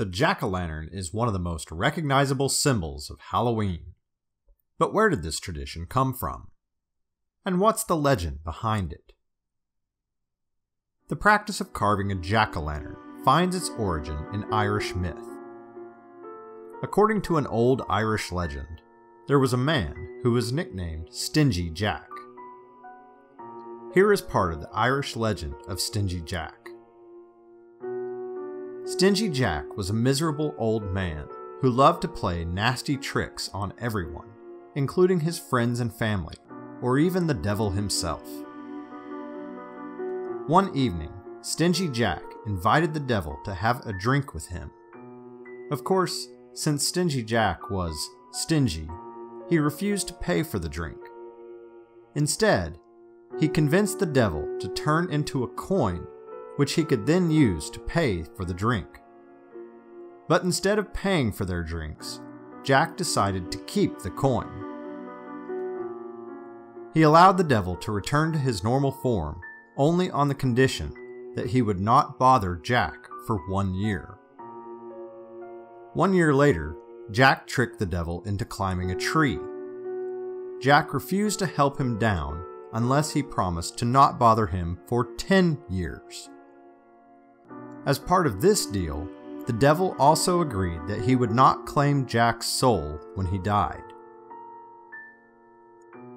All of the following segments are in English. The jack-o'-lantern is one of the most recognizable symbols of Halloween. But where did this tradition come from? And what's the legend behind it? The practice of carving a jack-o'-lantern finds its origin in Irish myth. According to an old Irish legend, there was a man who was nicknamed Stingy Jack. Here is part of the Irish legend of Stingy Jack. Stingy Jack was a miserable old man who loved to play nasty tricks on everyone, including his friends and family, or even the devil himself. One evening, Stingy Jack invited the devil to have a drink with him. Of course, since Stingy Jack was stingy, he refused to pay for the drink. Instead, he convinced the devil to turn into a coin which he could then use to pay for the drink. But instead of paying for their drinks, Jack decided to keep the coin. He allowed the devil to return to his normal form only on the condition that he would not bother Jack for 1 year. 1 year later, Jack tricked the devil into climbing a tree. Jack refused to help him down unless he promised to not bother him for 10 years. As part of this deal, the devil also agreed that he would not claim Jack's soul when he died.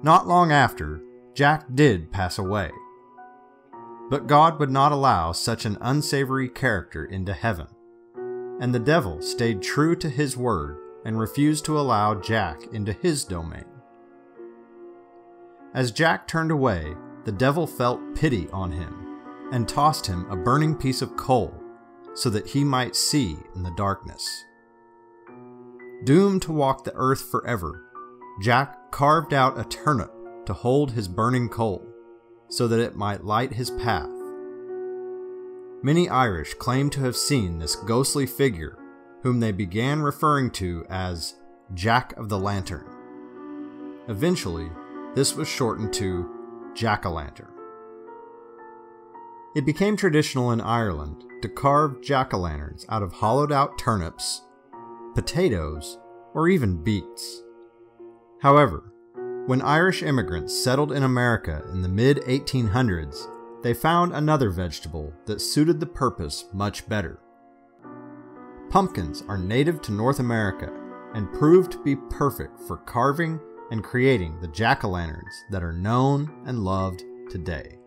Not long after, Jack did pass away, but God would not allow such an unsavory character into heaven, and the devil stayed true to his word and refused to allow Jack into his domain. As Jack turned away, the devil felt pity on him and tossed him a burning piece of coal so that he might see in the darkness. Doomed to walk the earth forever, Jack carved out a turnip to hold his burning coal so that it might light his path. Many Irish claim to have seen this ghostly figure, whom they began referring to as Jack of the Lantern. Eventually, this was shortened to Jack-o'-lantern. It became traditional in Ireland to carve jack-o'-lanterns out of hollowed-out turnips, potatoes, or even beets. However, when Irish immigrants settled in America in the mid-1800s, they found another vegetable that suited the purpose much better. Pumpkins are native to North America and proved to be perfect for carving and creating the jack-o'-lanterns that are known and loved today.